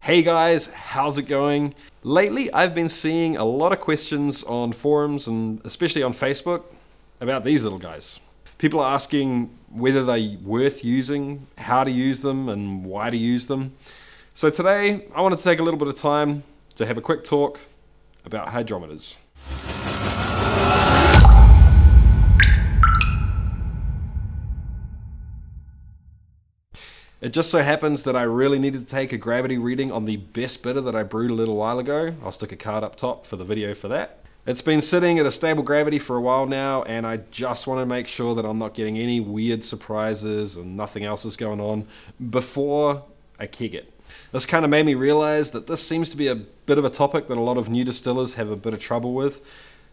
Hey guys, how's it going? Lately I've been seeing a lot of questions on forums and especially on Facebook about these little guys. People are asking whether they're worth using, how to use them and why to use them. So today I wanted to take a little bit of time to have a quick talk about hydrometers. It just so happens that I really needed to take a gravity reading on the best bitter that I brewed a little while ago. I'll stick a card up top for the video for that. It's been sitting at a stable gravity for a while now, and I just want to make sure that I'm not getting any weird surprises and nothing else is going on before I keg it. This kind of made me realize that this seems to be a bit of a topic that a lot of new distillers have a bit of trouble with.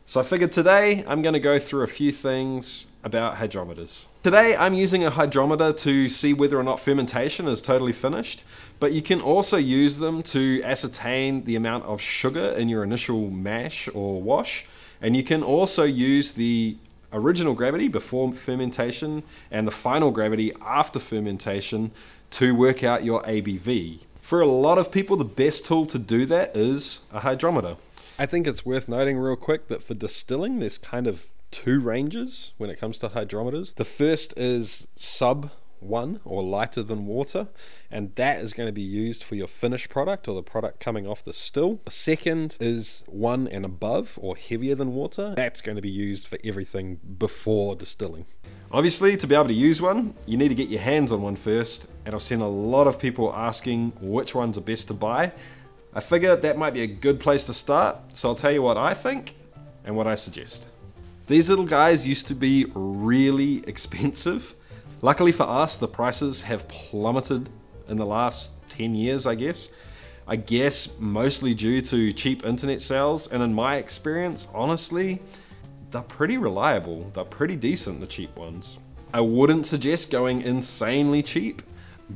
So I figured today I'm going to go through a few things about hydrometers. Today I'm using a hydrometer to see whether or not fermentation is totally finished, but you can also use them to ascertain the amount of sugar in your initial mash or wash, and you can also use the original gravity before fermentation and the final gravity after fermentation to work out your ABV. For a lot of people, the best tool to do that is a hydrometer. I think it's worth noting real quick that for distilling there's kind of two ranges when it comes to hydrometers. The first is sub 1 or lighter than water, and that is going to be used for your finished product or the product coming off the still. The second is 1 and above or heavier than water. That's going to be used for everything before distilling. Obviously, to be able to use one, you need to get your hands on one first, and I've seen a lot of people asking which ones are best to buy. I figure that might be a good place to start, so I'll tell you what I think and what I suggest. These little guys used to be really expensive. Luckily for us, the prices have plummeted in the last 10 years, I guess mostly due to cheap internet sales, and in my experience, honestly, they're pretty reliable. They're pretty decent, the cheap ones. I wouldn't suggest going insanely cheap,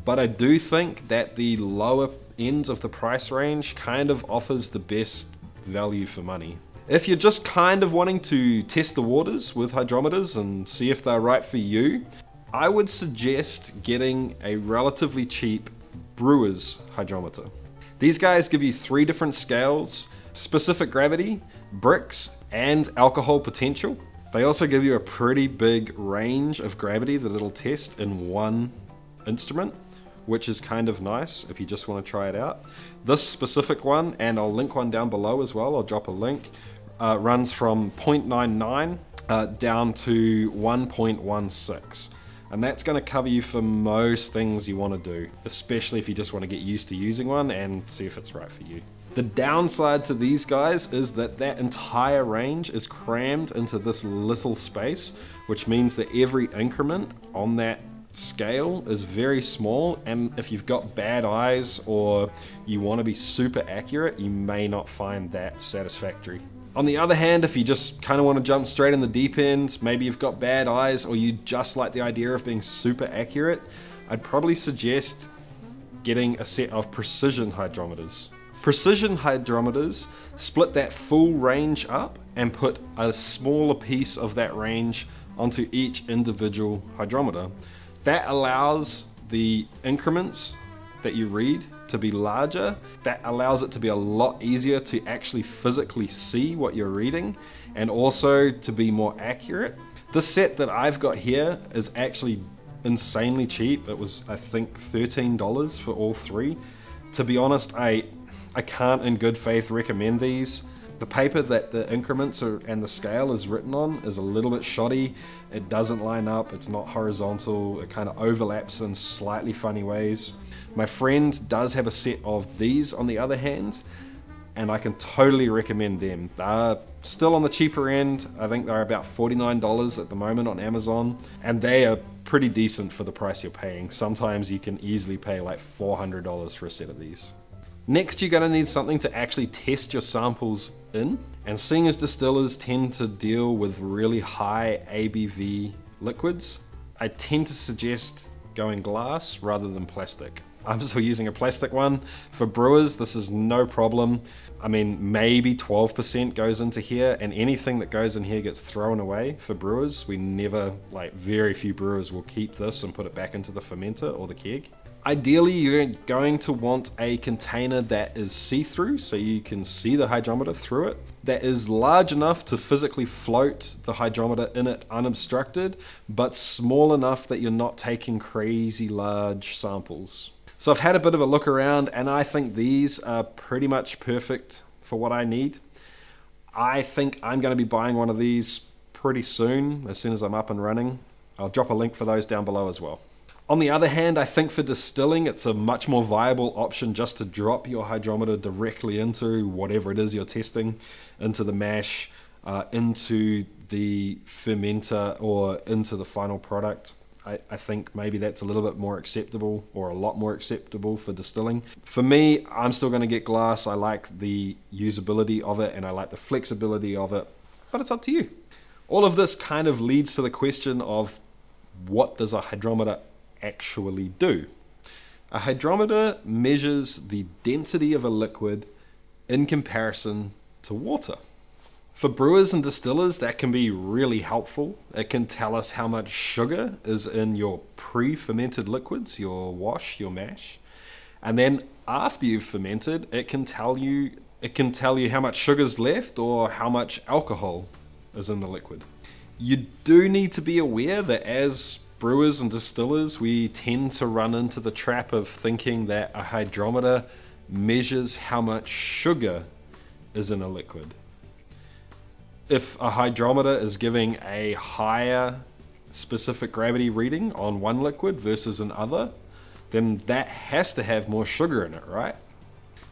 but I do think that the lower ends of the price range kind of offers the best value for money. If you're just kind of wanting to test the waters with hydrometers and see if they're right for you, I would suggest getting a relatively cheap brewer's hydrometer. These guys give you 3 different scales: specific gravity, Brix, and alcohol potential. They also give you a pretty big range of gravity that it'll test in one instrument, which is kind of nice if you just want to try it out. This specific one, and I'll link one down below as well, I'll drop a link, runs from 0.99 down to 1.16. And that's going to cover you for most things you want to do, especially if you just want to get used to using one and see if it's right for you. The downside to these guys is that that entire range is crammed into this little space, which means that every increment on that scale is very small, and if you've got bad eyes or you want to be super accurate, you may not find that satisfactory. On the other hand, if you just kind of want to jump straight in the deep end, maybe you've got bad eyes or you just like the idea of being super accurate, I'd probably suggest getting a set of precision hydrometers. Precision hydrometers split that full range up and put a smaller piece of that range onto each individual hydrometer. That allows the increments that you read to be larger. That allows it to be a lot easier to actually physically see what you're reading and also to be more accurate. This set that I've got here is actually insanely cheap. It was, I think, $13 for all 3. To be honest, I can't in good faith recommend these. The paper that the increments and the scale is written on is a little bit shoddy. It doesn't line up, it's not horizontal, it kind of overlaps in slightly funny ways. My friend does have a set of these on the other hand, and I can totally recommend them. They're still on the cheaper end. I think they're about $49 at the moment on Amazon, and they are pretty decent for the price you're paying. Sometimes you can easily pay like $400 for a set of these. Next, you're going to need something to actually test your samples in, and seeing as distillers tend to deal with really high ABV liquids, I tend to suggest going glass rather than plastic. I'm still using a plastic one. For brewers, this is no problem. I mean, maybe 12% goes into here, and anything that goes in here gets thrown away for brewers. We never, like very few brewers will keep this and put it back into the fermenter or the keg. Ideally, you're going to want a container that is see-through, so you can see the hydrometer through it, that is large enough to physically float the hydrometer in it unobstructed, but small enough that you're not taking crazy large samples. So I've had a bit of a look around, and I think these are pretty much perfect for what I need. I think I'm going to be buying one of these pretty soon, as soon as I'm up and running. I'll drop a link for those down below as well. On the other hand, I think for distilling, it's a much more viable option just to drop your hydrometer directly into whatever it is you're testing, into the mash, into the fermenter, or into the final product. I think maybe that's a little bit more acceptable, or a lot more acceptable for distilling. For me, I'm still going to get glass. I like the usability of it and I like the flexibility of it, but it's up to you. All of this kind of leads to the question of, what does a hydrometer actually do? A hydrometer measures the density of a liquid in comparison to water. For brewers and distillers, that can be really helpful. It can tell us how much sugar is in your pre-fermented liquids, your wash, your mash. And then after you've fermented, it can tell you how much sugar's left or how much alcohol is in the liquid. You do need to be aware that as brewers and distillers, we tend to run into the trap of thinking that a hydrometer measures how much sugar is in a liquid. If a hydrometer is giving a higher specific gravity reading on one liquid versus another, then that has to have more sugar in it, right?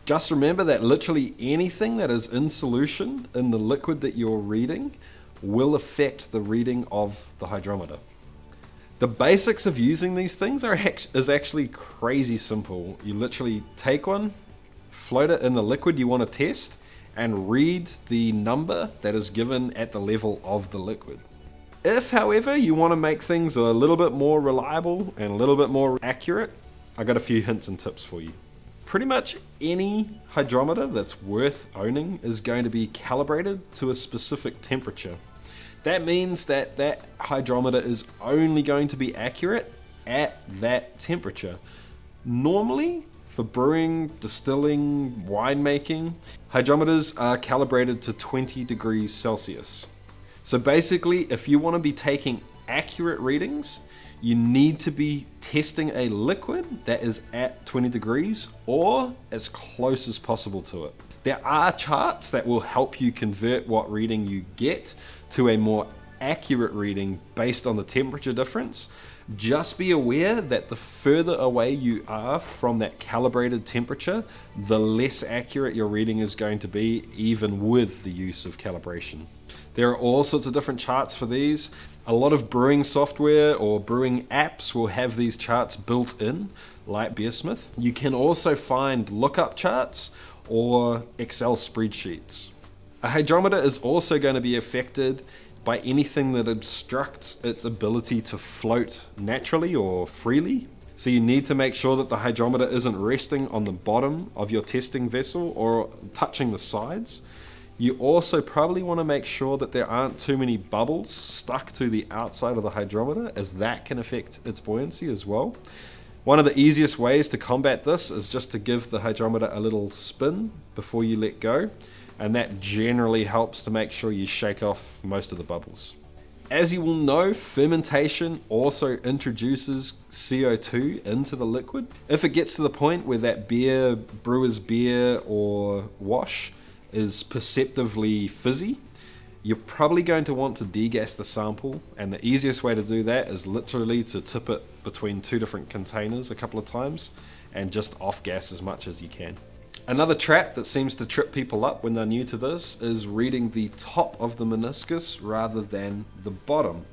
Just remember that literally anything that is in solution in the liquid that you're reading will affect the reading of the hydrometer. The basics of using these things is actually crazy simple. You literally take one, float it in the liquid you want to test, and read the number that is given at the level of the liquid. If, however, you want to make things a little bit more reliable and a little bit more accurate, I got a few hints and tips for you. Pretty much any hydrometer that's worth owning is going to be calibrated to a specific temperature. That means that that hydrometer is only going to be accurate at that temperature. Normally, for brewing, distilling, winemaking, hydrometers are calibrated to 20 degrees Celsius. So basically, if you want to be taking accurate readings, you need to be testing a liquid that is at 20 degrees or as close as possible to it. There are charts that will help you convert what reading you get to a more accurate reading based on the temperature difference. Just be aware that the further away you are from that calibrated temperature, the less accurate your reading is going to be, even with the use of calibration. There are all sorts of different charts for these. A lot of brewing software or brewing apps will have these charts built in, like BeerSmith. You can also find lookup charts or Excel spreadsheets. A hydrometer is also going to be affected by anything that obstructs its ability to float naturally or freely. So you need to make sure that the hydrometer isn't resting on the bottom of your testing vessel or touching the sides. You also probably want to make sure that there aren't too many bubbles stuck to the outside of the hydrometer, as that can affect its buoyancy as well. One of the easiest ways to combat this is just to give the hydrometer a little spin before you let go, and that generally helps to make sure you shake off most of the bubbles. As you will know, fermentation also introduces CO2 into the liquid. If it gets to the point where that beer, brewer's beer or wash is perceptibly fizzy, you're probably going to want to degas the sample, and the easiest way to do that is literally to tip it between two different containers a couple of times and just off gas as much as you can. Another trap that seems to trip people up when they're new to this is reading the top of the meniscus rather than the bottom.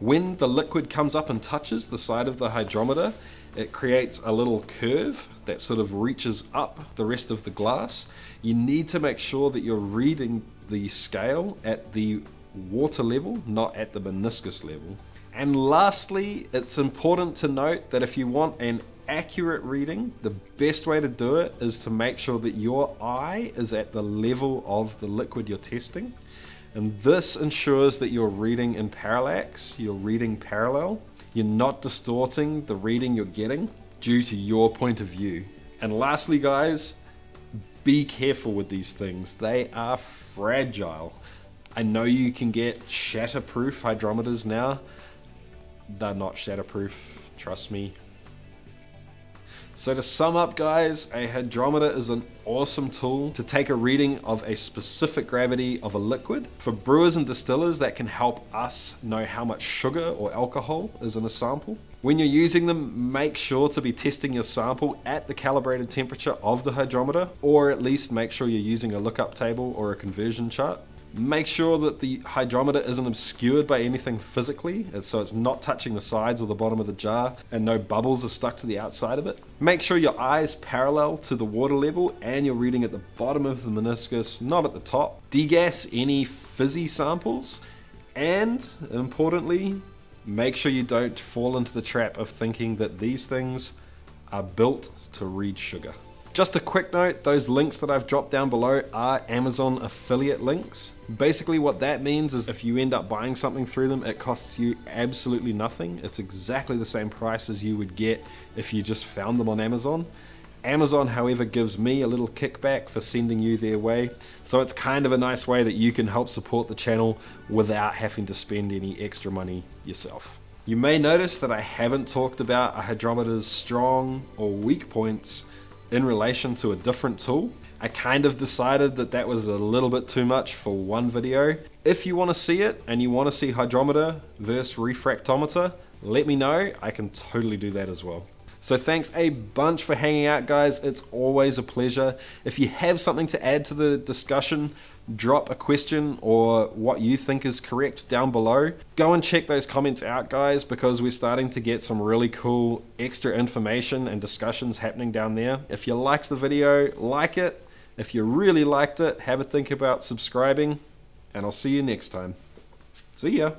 When the liquid comes up and touches the side of the hydrometer, it creates a little curve that sort of reaches up the rest of the glass. You need to make sure that you're reading the scale at the water level, not at the meniscus level. And lastly, it's important to note that if you want an accurate reading, the best way to do it is to make sure that your eye is at the level of the liquid you're testing. And this ensures that you're reading in parallax, you're reading parallel, you're not distorting the reading you're getting due to your point of view. And lastly, guys, be careful with these things. They are fragile. I know you can get shatterproof hydrometers now. They're not shatterproof, trust me. So to sum up, guys, a hydrometer is an awesome tool to take a reading of a specific gravity of a liquid. For brewers and distillers, that can help us know how much sugar or alcohol is in a sample. When you're using them, make sure to be testing your sample at the calibrated temperature of the hydrometer, or at least make sure you're using a lookup table or a conversion chart. Make sure that the hydrometer isn't obscured by anything physically, so it's not touching the sides or the bottom of the jar, and no bubbles are stuck to the outside of it. Make sure your eye is parallel to the water level and you're reading at the bottom of the meniscus, not at the top. Degas any fizzy samples, and importantly, make sure you don't fall into the trap of thinking that these things are built to read sugar. Just a quick note, those links that I've dropped down below are Amazon affiliate links. Basically what that means is if you end up buying something through them, it costs you absolutely nothing. It's exactly the same price as you would get if you just found them on Amazon. Amazon, however, gives me a little kickback for sending you their way. So it's kind of a nice way that you can help support the channel without having to spend any extra money yourself. You may notice that I haven't talked about a hydrometer's strong or weak points in relation to a different tool. I kind of decided that that was a little bit too much for one video. If you want to see it and you want to see hydrometer versus refractometer, let me know. I can totally do that as well. So thanks a bunch for hanging out, guys. It's always a pleasure. If you have something to add to the discussion, drop a question or what you think is correct down below. Go and check those comments out, guys, because we're starting to get some really cool extra information and discussions happening down there. If you liked the video, like it. If you really liked it, have a think about subscribing, and I'll see you next time. See ya.